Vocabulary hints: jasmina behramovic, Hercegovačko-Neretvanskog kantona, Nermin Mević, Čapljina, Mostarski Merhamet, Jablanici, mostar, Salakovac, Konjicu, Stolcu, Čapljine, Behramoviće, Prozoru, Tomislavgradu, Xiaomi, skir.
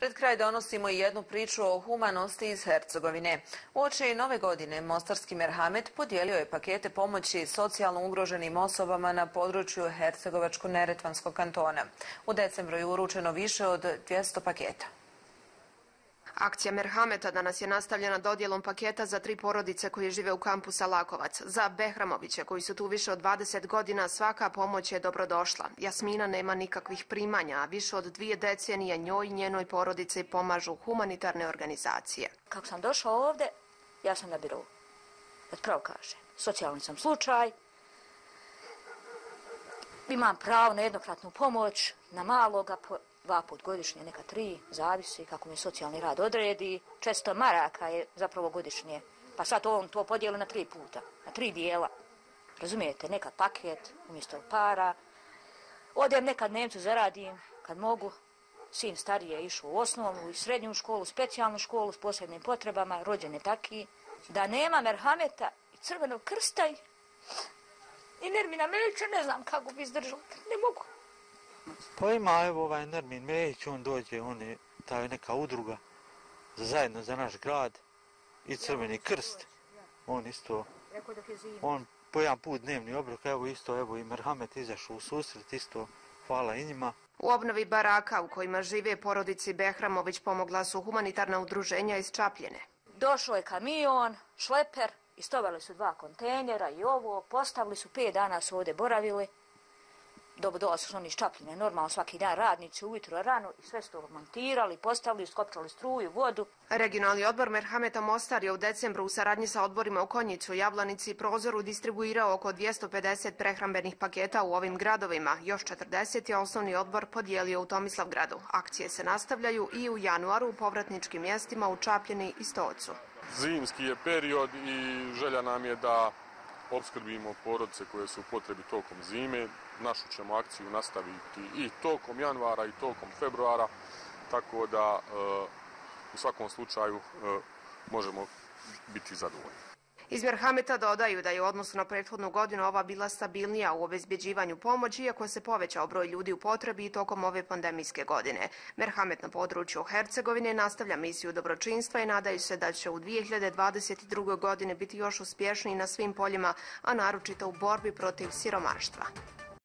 Pred kraj donosimo i jednu priču o humanosti iz Hercegovine. Uoči nove godine Mostarski Merhamet podijelio je pakete pomoći socijalno ugroženim osobama na području Hercegovačko-Neretvanskog kantona. U decembru je uručeno više od 200 paketa. Akcija Merhameta danas je nastavljena dodjelom paketa za 3 porodice koje žive u kampu Salakovac. Za Behramoviće, koji su tu više od 20 godina, svaka pomoć je dobrodošla. Jasmina nema nikakvih primanja, a više od 2 decenije njoj i njenoj porodici pomažu humanitarne organizacije. Kako sam došla ovdje, ja sam na birou. Pravo kaže, socijalni sam slučaj, imam pravo na jednokratnu pomoć, na maloga 2 put godišnje, neka 3, zavisi kako mi socijalni rad odredi. 400 maraka je zapravo godišnje, pa sad on to podijeli na 3 puta, na 3 dijela. Razumijete, nekad paket, umjesto para. Odem nekad Nemcu, zaradim kad mogu. Sin stariji je išao u osnovnu i srednju školu, specijalnu školu s posebnim potrebama, rođen je taki. Da nema Merhameta i Crvenog krsta i Nermina Mevića, ne znam kako bi izdržala, ne mogu. Pa ima, evo, ovaj Nermin Mević, on dođe, on je taj neka udruga zajedno za naš grad i Crveni krst. On isto, on po 1 put dnevni obrok, evo isto, evo i Merhamet izašao u susret, isto hvala i njima. U obnovi baraka u kojima žive porodici Behramović pomogla su humanitarna udruženja iz Čapljine. Došao je kamion, šleper, istovali su 2 kontejnera i ovo, postavili su 5 dana su ovdje boravili. Dobodala su oni iz Čapljine, normalno svaki dan radnici, ujutro rano, i sve su to montirali, postavili, skopčali struju, vodu. Regionalni odbor Merhameta Mostar je u decembru u saradnji sa odborima u Konjicu, Jablanici i Prozoru distribuirao oko 250 prehrambenih paketa u ovim gradovima. Još 40 je osnovni odbor podijelio u Tomislavgradu. Akcije se nastavljaju i u januaru u povratničkim mjestima u Čapljini i Stolcu. Zimski je period i želja nam je da opskrbimo porodice koje su u potrebi tokom zime. Našu ćemo akciju nastaviti i tokom januara i tokom februara, tako da u svakom slučaju možemo biti zadovoljni. Iz Merhameta dodaju da je u odnosu na prethodnu godinu ova bila stabilnija u obezbjeđivanju pomoći, iako se povećao broj ljudi u potrebi i tokom ove pandemijske godine. Merhamet na području Hercegovine nastavlja misiju dobročinstva i nadaju se da će u 2022. godine biti još uspješniji na svim poljima, a naročito u borbi protiv siromaštva.